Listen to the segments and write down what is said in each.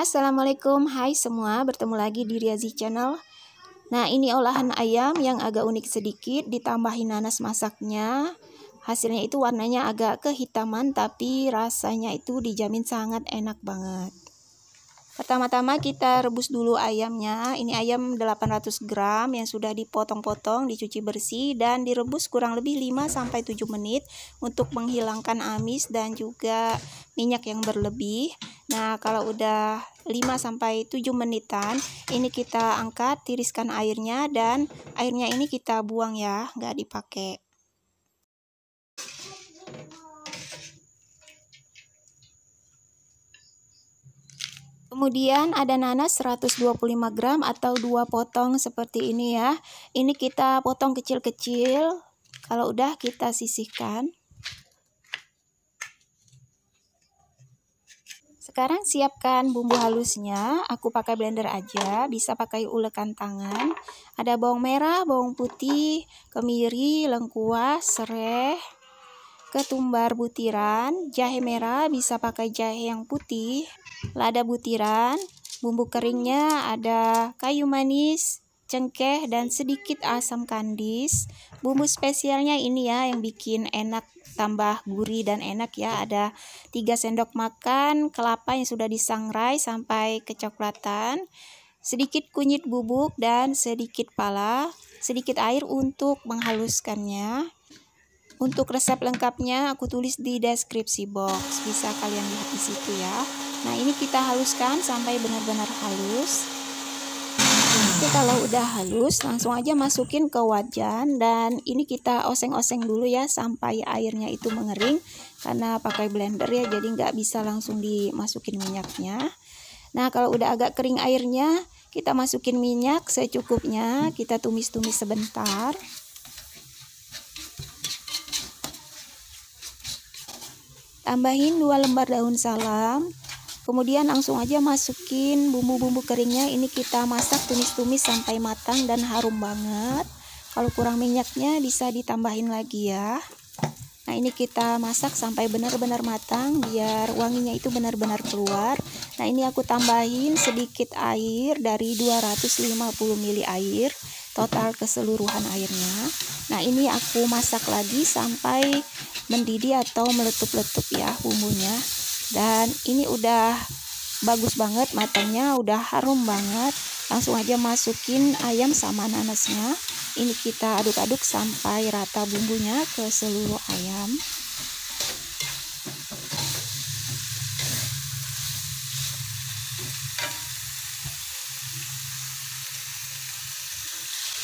Assalamualaikum, hai semua, bertemu lagi di Riazi Channel. Nah, ini olahan ayam yang agak unik sedikit, ditambahin nanas masaknya. Hasilnya itu warnanya agak kehitaman, tapi rasanya itu dijamin sangat enak banget. Pertama-tama kita rebus dulu ayamnya. Ini ayam 800 gram yang sudah dipotong-potong, dicuci bersih dan direbus kurang lebih 5-7 menit untuk menghilangkan amis dan juga minyak yang berlebih. Nah, kalau udah 5-7 menitan, ini kita angkat, tiriskan airnya, dan airnya ini kita buang ya, nggak dipakai. Kemudian ada nanas 125 gram atau 2 potong seperti ini ya. Ini kita potong kecil-kecil. Kalau udah kita sisihkan. Sekarang siapkan bumbu halusnya. Aku pakai blender aja, bisa pakai ulekan tangan. Ada bawang merah, bawang putih, kemiri, lengkuas, serai, ketumbar butiran, jahe merah, bisa pakai jahe yang putih, lada butiran, bumbu keringnya ada kayu manis, cengkeh, dan sedikit asam kandis. Bumbu spesialnya ini ya yang bikin enak, tambah gurih dan enak ya, ada 3 sendok makan kelapa yang sudah disangrai sampai kecoklatan, sedikit kunyit bubuk dan sedikit pala, sedikit air untuk menghaluskannya. Untuk resep lengkapnya aku tulis di deskripsi box, bisa kalian lihat di situ ya. Nah, ini kita haluskan sampai benar-benar halus. Jadi kalau udah halus, langsung aja masukin ke wajan dan ini kita oseng-oseng dulu ya sampai airnya itu mengering. Karena pakai blender ya, jadi nggak bisa langsung dimasukin minyaknya. Nah, kalau udah agak kering airnya, kita masukin minyak secukupnya, kita tumis-tumis sebentar. Tambahin 2 lembar daun salam. Kemudian langsung aja masukin bumbu-bumbu keringnya. Ini kita masak, tumis-tumis sampai matang dan harum banget. Kalau kurang minyaknya bisa ditambahin lagi ya. Nah, ini kita masak sampai benar-benar matang biar wanginya itu benar-benar keluar. Nah, ini aku tambahin sedikit air dari 250 ml air total keseluruhan airnya. Nah, ini aku masak lagi sampai mendidih atau meletup-letup ya bumbunya. Dan ini udah bagus banget matangnya, udah harum banget. Langsung aja masukin ayam sama nanasnya. Ini kita aduk-aduk sampai rata bumbunya ke seluruh ayam.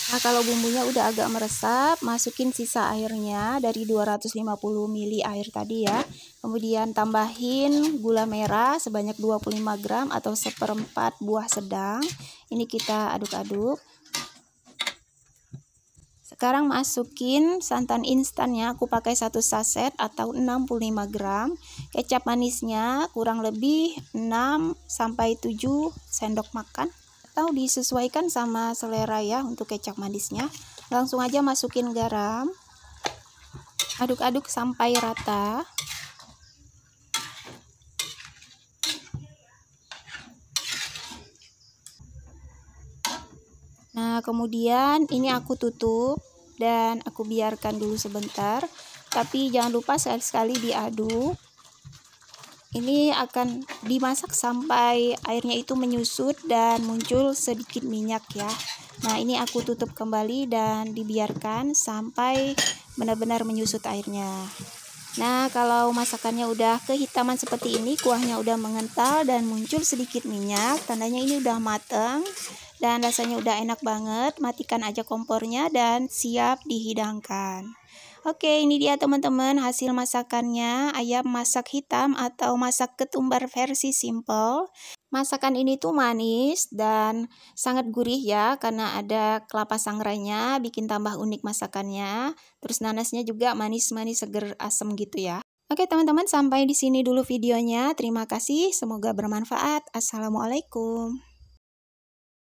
Nah, kalau bumbunya udah agak meresap, masukin sisa airnya dari 250 ml air tadi ya. Kemudian tambahin gula merah sebanyak 25 gram atau 1/4 buah sedang. Ini kita aduk-aduk. Sekarang masukin santan instannya, aku pakai 1 saset atau 65 gram. Kecap manisnya kurang lebih 6-7 sendok makan. Atau disesuaikan sama selera ya untuk kecap manisnya. Langsung aja masukin garam, aduk-aduk sampai rata. Nah, kemudian ini aku tutup dan aku biarkan dulu sebentar, tapi jangan lupa sekali-sekali diaduk. Ini akan dimasak sampai airnya itu menyusut dan muncul sedikit minyak ya. Nah, ini aku tutup kembali dan dibiarkan sampai benar-benar menyusut airnya. Nah, kalau masakannya udah kehitaman seperti ini, kuahnya udah mengental dan muncul sedikit minyak, tandanya ini udah mateng dan rasanya udah enak banget. Matikan aja kompornya dan siap dihidangkan. Oke, ini dia teman-teman hasil masakannya, ayam masak hitam atau masak ketumbar versi simple. Masakan ini tuh manis dan sangat gurih ya, karena ada kelapa sangrainya, bikin tambah unik masakannya. Terus nanasnya juga manis-manis seger asem gitu ya. Oke teman-teman, sampai di sini dulu videonya. Terima kasih, semoga bermanfaat. Assalamualaikum.